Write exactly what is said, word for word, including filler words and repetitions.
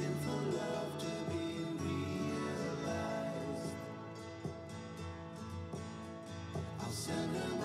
waiting for love to be realized. I'll send them